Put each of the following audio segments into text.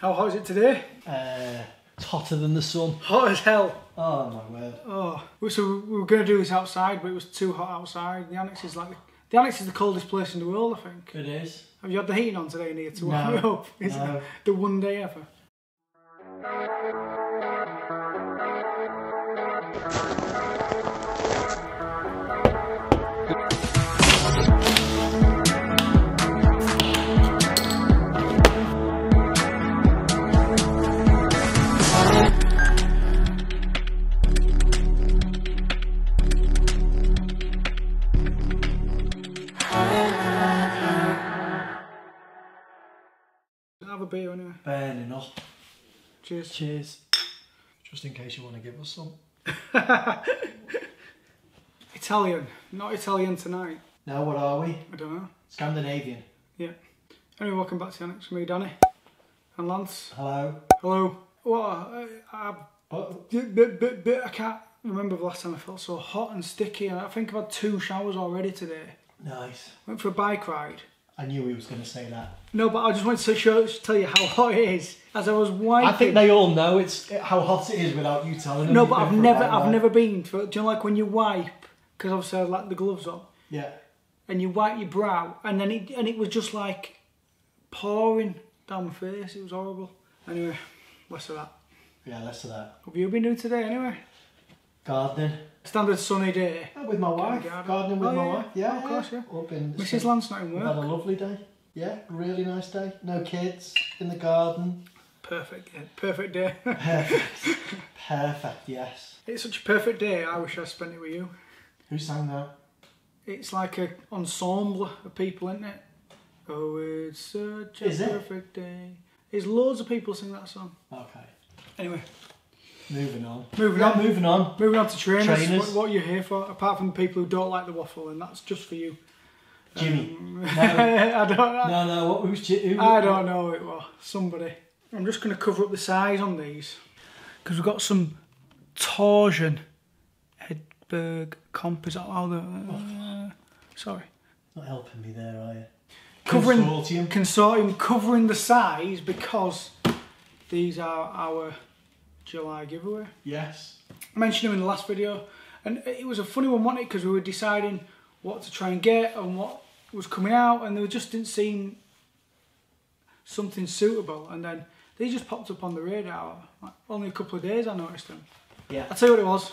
How hot is it today? It's hotter than the sun. Hot as hell. Oh my word. Oh, so we were going to do this outside, but it was too hot outside. The annexe is like the annexe is the coldest place in the world, I think. It is. Have you had the heating on today in here to warm it up? Is it the one day ever? Have a beer anyway. Burning up. Cheers. Cheers. Just in case you want to give us some. Italian. Not Italian tonight. Now what are we? I don't know. Scandinavian. Yeah. Anyway, welcome back to the annexe. Me, Danny. And Lance. Hello. Hello. I can't remember the last time I felt so hot and sticky, and I think I've had 2 showers already today. Nice. Went for a bike ride. I knew he was going to say that. No, but I just wanted to tell you how hot it is. As I was wiping, I think they all know how hot it is without you telling them. No, but I've never been. Do you know, like when you wipe, because obviously I had like the gloves on. Yeah. And you wipe your brow, and then it was just like pouring down my face. It was horrible. Anyway, less of that. Yeah, less of that. What have you been doing today anyway? Gardening. Standard sunny day. Oh, with my wife. Gardening with my wife. Yeah, oh, of course, yeah. Up in Mrs. Lance not in work. Had a lovely day. Yeah, really nice day. No kids in the garden. Perfect. Yeah. Perfect day. Perfect. Perfect. Yes. It's such a perfect day. I wish I spent it with you. Who sang that? It's like a ensemble of people, isn't it? Oh, it's such a perfect day. There's loads of people sing that song. Okay. Anyway. Moving on. Moving on to trainers. What are you here for? Apart from the people who don't like the waffle, and that's just for you. Jimmy. No. I don't know. No. I don't know who it was. Somebody. I'm just going to cover up the size on these. Because we've got some Torsion Edberg Comp. Is that how the... sorry. Not helping me there, are you? Consortium covering the size because these are our July giveaway. Yes. I mentioned them in the last video, and it was a funny one, wasn't it? Because we were deciding what to try and get and what was coming out, and there just didn't seem something suitable, and then they just popped up on the radar. Like, only a couple of days I noticed them. Yeah. I'll tell you what it was.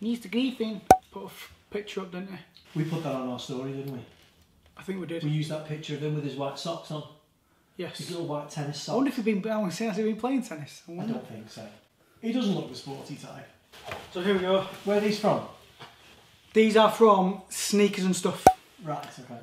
Needs to griefing. Put a picture up, didn't we? We put that on our story, didn't we? I think we did. We used that picture of him with his white socks on. Yes. His little white tennis socks. I wonder if he's been, playing tennis. I don't think so. He doesn't look the sporty type. So here we go. Where are these from? These are from Sneakers and Stuff. Right, okay.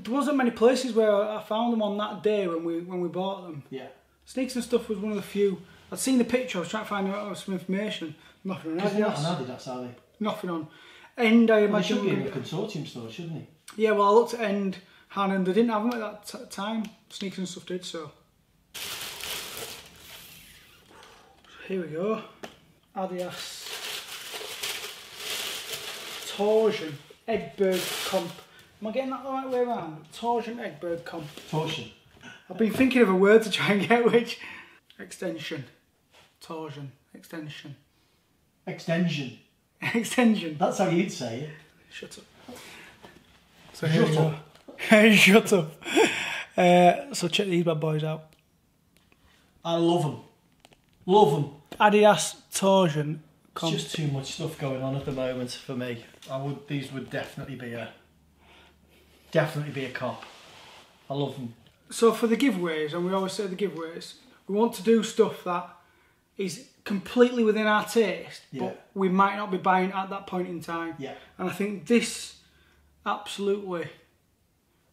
There wasn't many places where I found them on that day when we bought them. Yeah. Sneakers and Stuff was one of the few. I'd seen the picture, I was trying to find out some information. Nothing on Adidas. Not on Adidas, are they? Nothing on. End, I imagine. They should be in a Consortium store, shouldn't they? Yeah, well, I looked at End, Hannon, they didn't have them at that time. Sneakers and Stuff did, so. Here we go. Adidas Torsion Edberg Comp. Am I getting that the right way around? Torsion Edberg Comp. Torsion. I've been thinking of a word to try and get which. Extension. Torsion. Extension. Extension. Extension. That's how you'd say it. Shut up. So here we go. Shut up. So check these bad boys out. I love them. Love them. Adidas Torsion Comp. It's just too much stuff going on at the moment for me. These would definitely be a comp. I love them. So for the giveaways, and we always say the giveaways, we want to do stuff that is completely within our taste, but we might not be buying at that point in time. Yeah. And I think this absolutely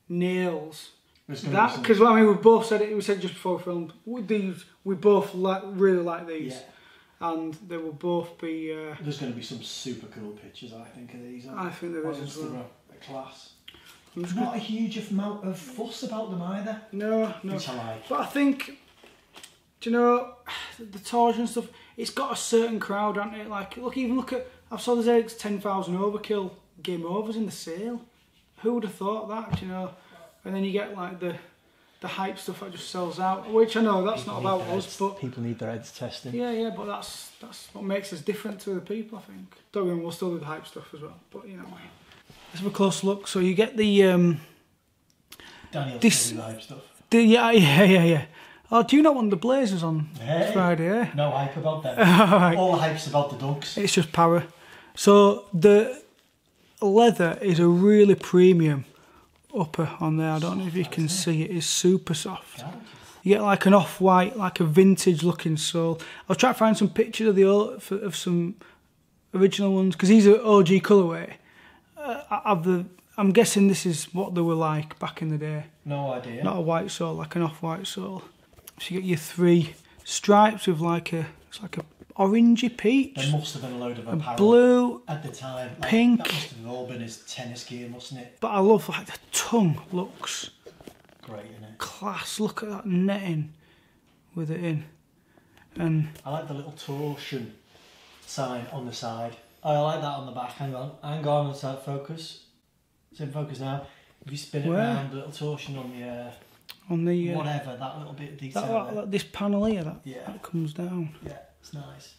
nails. That, because I mean, we both said it. We said just before we filmed. We both really like these, and they will both be. There's going to be some super cool pictures, I think, of these. I think there is as well. A class. There's not a huge amount of fuss about them either. No. Which I like. But I think, do you know, the Torsion Stuff? It's got a certain crowd, hasn't it? Like, look at. I saw the Eric's 10,000 Overkill game overs in the sale. Who would have thought that? Do you know? And then you get like the the hype stuff that just sells out, which I know that's people not about us, but people need their heads testing. Yeah, yeah, but that's what makes us different to the people, I think. Don't worry, we'll still do the hype stuff as well, but you know. Let's have a close look. So you get the Daniel's this, the hype stuff. Yeah. Oh, do you not want the Blazers on Friday? Eh? No hype about them. Right. All the hype's about the Dunks. It's just power. So the leather is a really premium upper on there. I don't know if you can see it. It's super soft. You get like an off-white, like a vintage-looking sole. I'll try to find some pictures of the some original ones because these are OG colourway. I'm guessing this is what they were like back in the day. No idea. Not a white sole, like an off-white sole. So you get your three stripes with like a, it's like a orangey peach. There must have been a load of apparel. Blue. At the time. Like, pink. That must have all been his tennis gear, mustn't it? But I love, like, the tongue looks... great, innit? Class. Look at that netting with it in. And... I like the little torsion sign on the side. I like that on the back. Hang on. Hang on, it's out of focus. It's in focus now. If you spin it round, the little torsion on the... on the... whatever, that little bit of detail. That, this panel here, that, yeah, that comes down. Yeah. It's nice.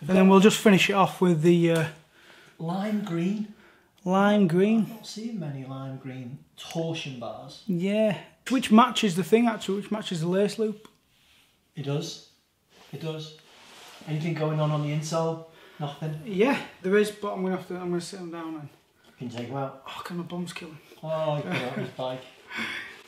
And then we'll just finish it off with the... lime green. Lime green. I've not seen many lime green torsion bars. Yeah. Which matches the thing, actually, which matches the lace loop. It does. It does. Anything going on the insole? Nothing? Yeah, there is, but I'm going to have to... I'm going to sit them down and... You can take them out. Oh, can my bum's kill him? Oh, you can get out on his bike.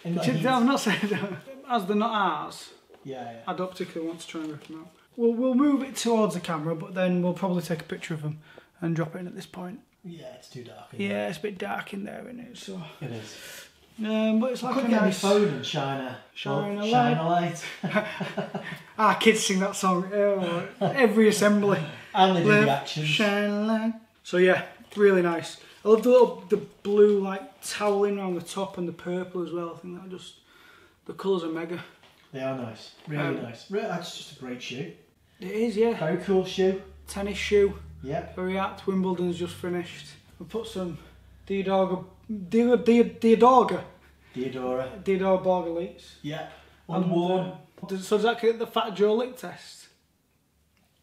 I'm not saying that. As they're not ours, yeah. I don't particularly want to try and rip them out. We'll move it towards the camera, but then we'll probably take a picture of them and drop it in at this point. Yeah, it's too dark in there. It's a bit dark in there, isn't it? So it is. But it's like a nice phone and shine a light. Our kids sing that song every assembly. And they do the actions. Shine a light. So yeah, really nice. I love the little blue like toweling around the top and the purple as well. I think that just the colours are mega. They are nice, really nice. That's just a great shoe. It is, yeah. Very cool shoe. Tennis shoe. Yep. Very apt. Wimbledon's just finished. We put some Diadora Borga elites. Yep. Unworn. So does that get the Fat Joe lick test?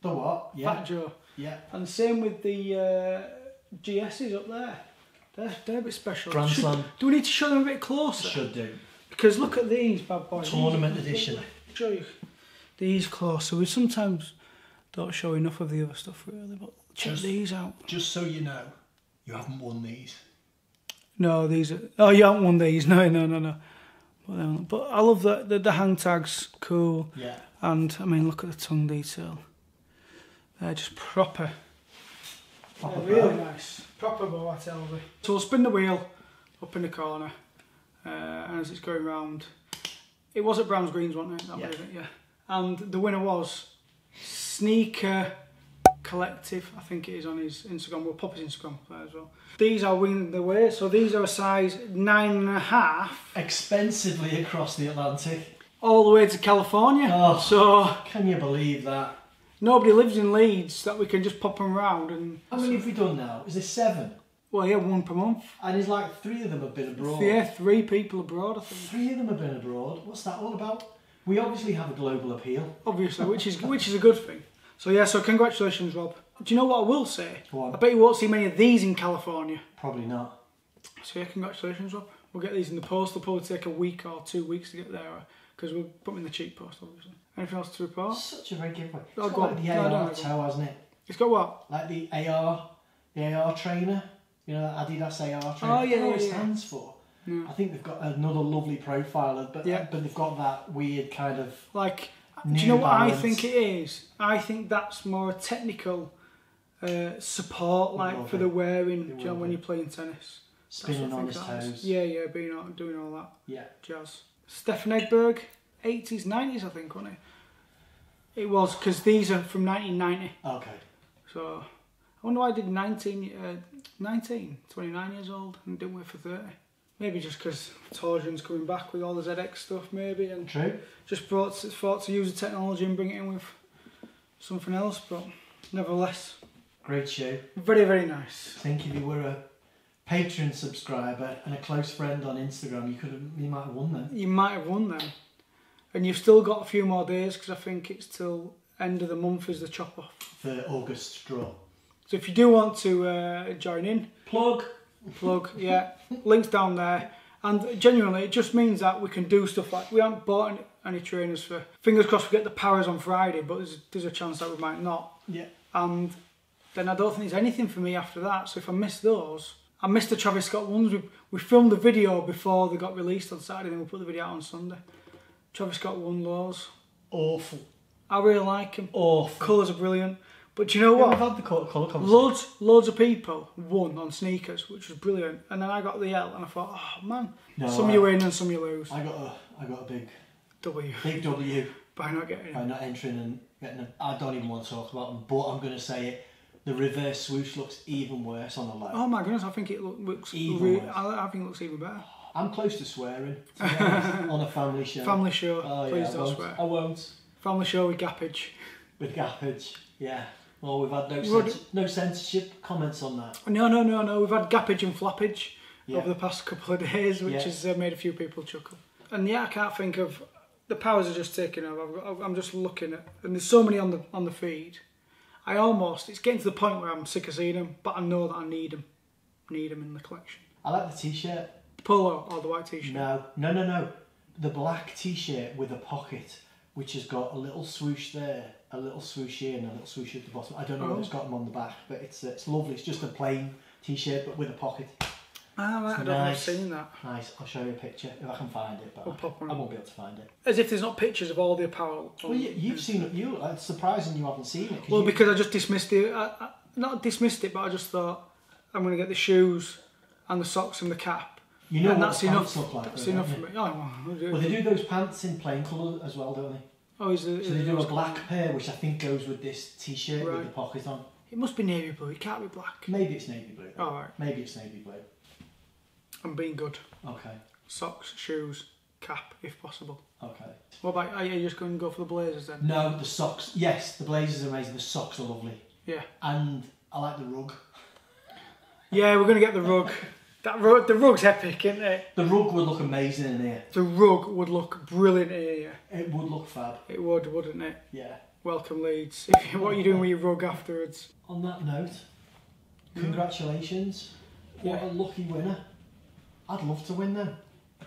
The what? Yeah. Fat Joe. Yeah. And same with the GSs up there. They're a bit special. Grand Slam. Do we need to show them a bit closer? Should do. Because look at these bad boys. Tournament edition. Show you these close. So we sometimes don't show enough of the other stuff really, but check these out. Just so you know, you haven't won these. No, these are... oh, you haven't won these. No. But I love that the hang tags, cool. Yeah. And I mean, look at the tongue detail. They're just proper. They're really nice. Proper bow, I tell you. So we'll spin the wheel up in the corner. And as it's going round, it was at Browns Greens, wasn't it? Yeah. And the winner was Sneaker Collective, I think it is on his Instagram. We'll pop his Instagram there as well. These are winning the way, so these are a size 9.5. Expensively across the Atlantic. All the way to California. Oh, so can you believe that? Nobody lives in Leeds that we can just pop them round and... How many have we done now? Is there 7? Well, yeah, 1 per month. And there's like 3 of them have been abroad. Yeah, 3 people abroad, I think. 3 of them have been abroad. What's that all about? We obviously have a global appeal. Obviously, which is a good thing. So yeah, so congratulations, Rob. Do you know what I will say? Go on. I bet you won't see many of these in California. Probably not. So yeah, congratulations, Rob. We'll get these in the post. They'll probably take a week or 2 weeks to get there because we'll put them in the cheap post, obviously. Anything else to report? Such a very good one. It's got like the AR toe, hasn't it? It's got what? Like the AR trainer. You know, Adidas AR trainer. Oh, yeah, I don't know what it stands for. Yeah. I think they've got another lovely profiler, but they've got that weird kind of... like, do you know what I think it is? I think that's more a technical support, like, for the wearing, do you know, when you're playing tennis. Spinning on his toes. Yeah, being on, doing all that. Yeah. Jazz. Stefan Edberg, 80s, 90s, I think, wasn't it? It was, because these are from 1990. Okay. So... I wonder why I did 29 years old and didn't wait for 30. Maybe just because Torsion's coming back with all the ZX stuff, maybe. And true. Just thought to use the technology and bring it in with something else, but nevertheless. Great show. Very, very nice. I think if you were a Patreon subscriber and a close friend on Instagram, you might have won them. You might have won them. And you've still got a few more days, because I think it's till end of the month is the chop-off. The August draw. So if you do want to join in... Plug. Plug, yeah. Links down there. And genuinely, it just means that we can do stuff like... We haven't bought any trainers for... Fingers crossed we get the Paras on Friday, but there's a chance that we might not. Yeah. And then I don't think there's anything for me after that. So if I miss those... I missed the Travis Scott ones. We filmed the video before they got released on Saturday, and we put the video out on Sunday. Travis Scott won lows. Awful. I really like him. Awful. Colours are brilliant. But do you know what? I've had the colour concept. Loads of people won on sneakers, which was brilliant. And then I got the L, and I thought, oh man, no, some you win and some you lose. I got a big W. Big W. By not getting. By not entering and getting them. I don't even want to talk about them, but I'm going to say it. The reverse swoosh looks even worse on the low. Oh my goodness, I think it looks even worse. I think it looks even better. I'm close to swearing, to be honest, on a family show. Family show, oh, please don't swear. I won't. Family show with gappage. With gappage, yeah. Well, we've had no censorship comments on that. No. We've had gappage and flappage over the past couple of days, which has made a few people chuckle. And yeah, I can't think of... The powers are just taking over. I'm just looking at... And there's so many on the feed. It's getting to the point where I'm sick of seeing them, but I know that I need them. Need them in the collection. I like the t-shirt. Polo or the white t-shirt? No. The black t-shirt with a pocket, which has got a little swoosh there, a little swoosh here, and a little swoosh at the bottom. I don't know what's got them on the back, but it's lovely. It's just a plain t-shirt, but with a pocket. Ah, right, I don't think I've seen that. Nice, I'll show you a picture, if I can find it, but I won't be able to find it. As if there's not pictures of all the apparel. Well, you've seen it, it's surprising you haven't seen it. Well, because I just dismissed it, not dismissed it, but I just thought, I'm going to get the shoes and the socks and the cap. You know what the pants look like. That's enough for me. Oh, well, they do those pants in plain colour as well, don't they? Oh, so they do a black pair, which I think goes with this t-shirt with the pocket on. It must be navy blue, it can't be black. Maybe it's navy blue. Oh, right. Maybe it's navy blue. I'm being good. Okay. Socks, shoes, cap, if possible. Okay. What about, are you just going to go for the blazers then? No, the socks. Yes, the blazers are amazing. The socks are lovely. Yeah. And I like the rug. Yeah, we're going to get the rug. The rug's epic, isn't it? The rug would look amazing in here. The rug would look brilliant in here. It would look fab. It would, wouldn't it? Yeah. Welcome, Leeds. What are you doing with your rug afterwards? On that note, congratulations. What a lucky winner. I'd love to win them.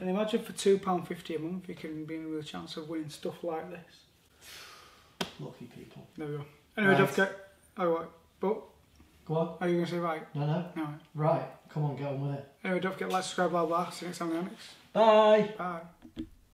And imagine for £2.50 a month you can be in with a chance of winning stuff like this. Lucky people. There we go. Anyway, don't forget. Alright, but... Go on. Are you going to say right? No. Right, come on, get on with it. Anyway, don't forget to like, subscribe, blah, blah. See you next time on the Annexe. Bye. Bye.